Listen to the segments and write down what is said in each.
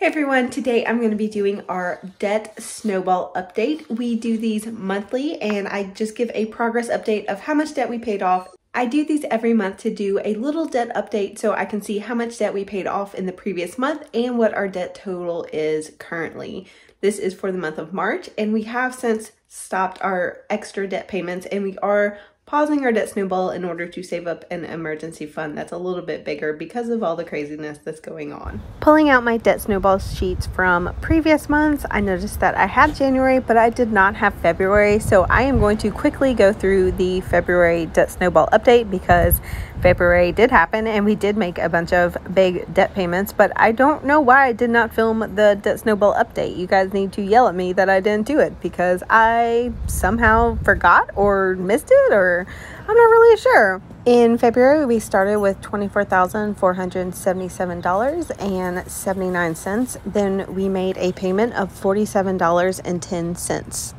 Hey everyone, today I'm going to be doing our debt snowball update. We do these monthly and I just give a progress update of how much debt we paid off. I do these every month to do a little debt update so I can see how much debt we paid off in the previous month and what our debt total is currently. This is for the month of March and we have since stopped our extra debt payments and we are pausing our debt snowball in order to save up an emergency fund that's a little bit bigger because of all the craziness that's going on. Pulling out my debt snowball sheets from previous months, I noticed that I had January, but I did not have February. So I am going to quickly go through the February debt snowball update because February did happen and we did make a bunch of big debt payments, but I don't know why I did not film the debt snowball update. You guys need to yell at me that I didn't do it because I somehow forgot or missed it, or I'm not really sure. In February, we started with $24,477.79. Then we made a payment of $47.10.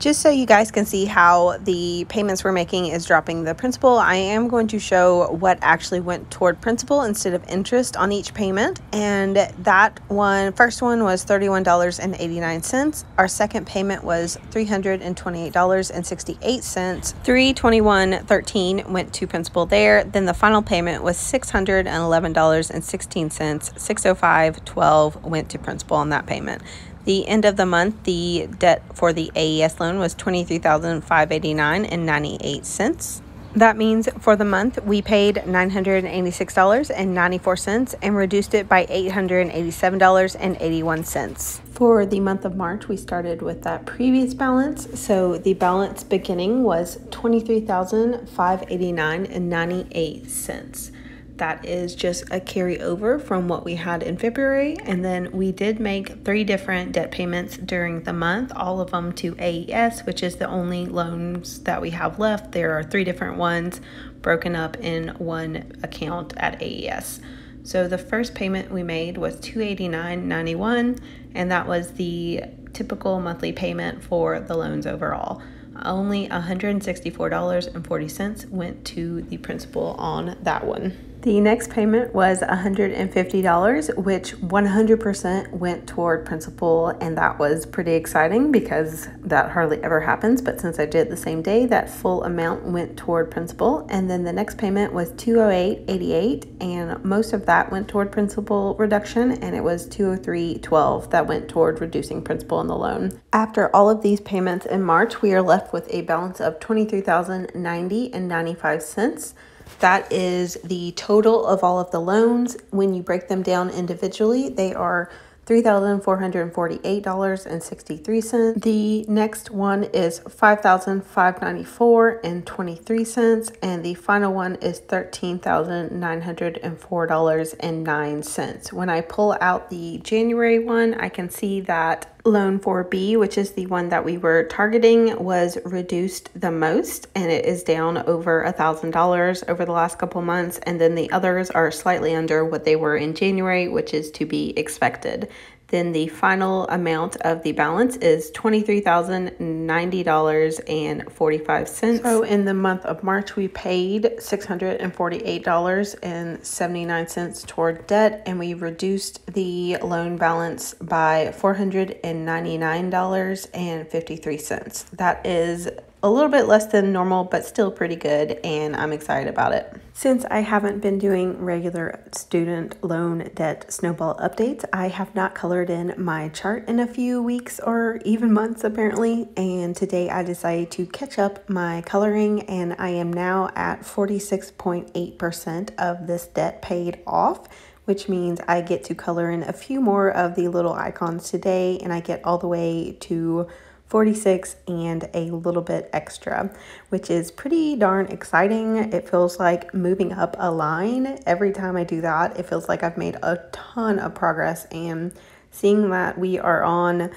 Just so you guys can see how the payments we're making is dropping the principal, I am going to show what actually went toward principal instead of interest on each payment. And that one, first one was $31.89. Our second payment was $328.68. $321.13 went to principal there. Then the final payment was $611.16. $605.12 went to principal on that payment. The end of the month, the debt for the AES loan was $23,589.98. That means for the month, we paid $986.94 and reduced it by $887.81. For the month of March, we started with that previous balance. So the balance beginning was $23,589.98. That is just a carryover from what we had in February. And then we did make three different debt payments during the month, all of them to AES, which is the only loans that we have left. There are three different ones broken up in one account at AES. So the first payment we made was $289.91, and that was the typical monthly payment for the loans overall. Only $164.40 went to the principal on that one. The next payment was $150, which 100% went toward principal, and that was pretty exciting because that hardly ever happens, but since I did it the same day, that full amount went toward principal. And then the next payment was $208.88, and most of that went toward principal reduction, and it was $203.12 that went toward reducing principal on the loan. After all of these payments in March, we are left with a balance of $23,090.95. That is the total of all of the loans. When you break them down individually, they are $3,448.63. The next one is $5,594.23. And the final one is $13,904.09. When I pull out the January one, I can see that Loan 4B, which is the one that we were targeting, was reduced the most, and it is down over $1,000 over the last couple months. And then the others are slightly under what they were in January, which is to be expected. Then the final amount of the balance is $23,090.45. So in the month of March, we paid $648.79 toward debt, and we reduced the loan balance by $499.53. That is a little bit less than normal, but still pretty good, and I'm excited about it. Since I haven't been doing regular student loan debt snowball updates, I have not colored in my chart in a few weeks or even months apparently, and today I decided to catch up my coloring, and I am now at 46.8% of this debt paid off, which means I get to color in a few more of the little icons today, and I get all the way to 46 and a little bit extra, which is pretty darn exciting. It feels like moving up a line. Every time I do that, it feels like I've made a ton of progress, and seeing that we are on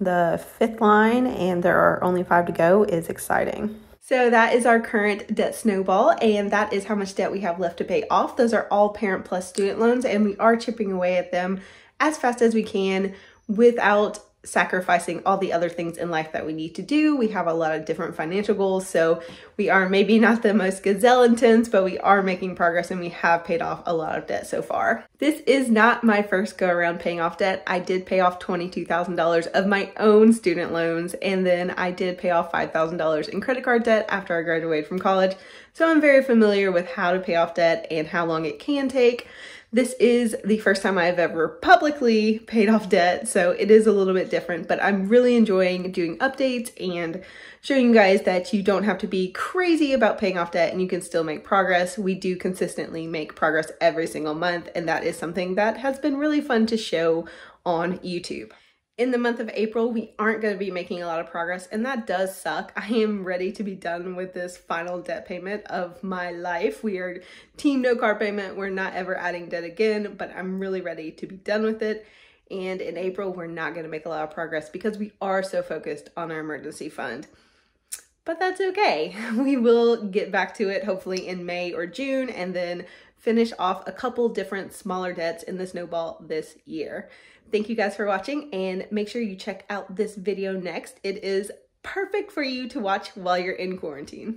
the fifth line and there are only 5 to go is exciting. So that is our current debt snowball, and that is how much debt we have left to pay off. Those are all Parent Plus student loans, and we are chipping away at them as fast as we can without sacrificing all the other things in life that we need to do. We have a lot of different financial goals, so we are maybe not the most gazelle intense, but we are making progress and we have paid off a lot of debt so far. This is not my first go around paying off debt. I did pay off $22,000 of my own student loans, and then I did pay off $5,000 in credit card debt after I graduated from college. So I'm very familiar with how to pay off debt and how long it can take. This is the first time I've ever publicly paid off debt, so it is a little bit different, but I'm really enjoying doing updates and showing you guys that you don't have to be crazy about paying off debt and you can still make progress. We do consistently make progress every single month, and that is something that has been really fun to show on YouTube. In the month of April, we aren't going to be making a lot of progress, and that does suck. I am ready to be done with this final debt payment of my life. We are team no car payment. We're not ever adding debt again, but I'm really ready to be done with it. And in April, we're not going to make a lot of progress because we are so focused on our emergency fund. But that's okay. We will get back to it hopefully in May or June, and then finish off a couple different smaller debts in the snowball this year. Thank you guys for watching, and make sure you check out this video next. It is perfect for you to watch while you're in quarantine.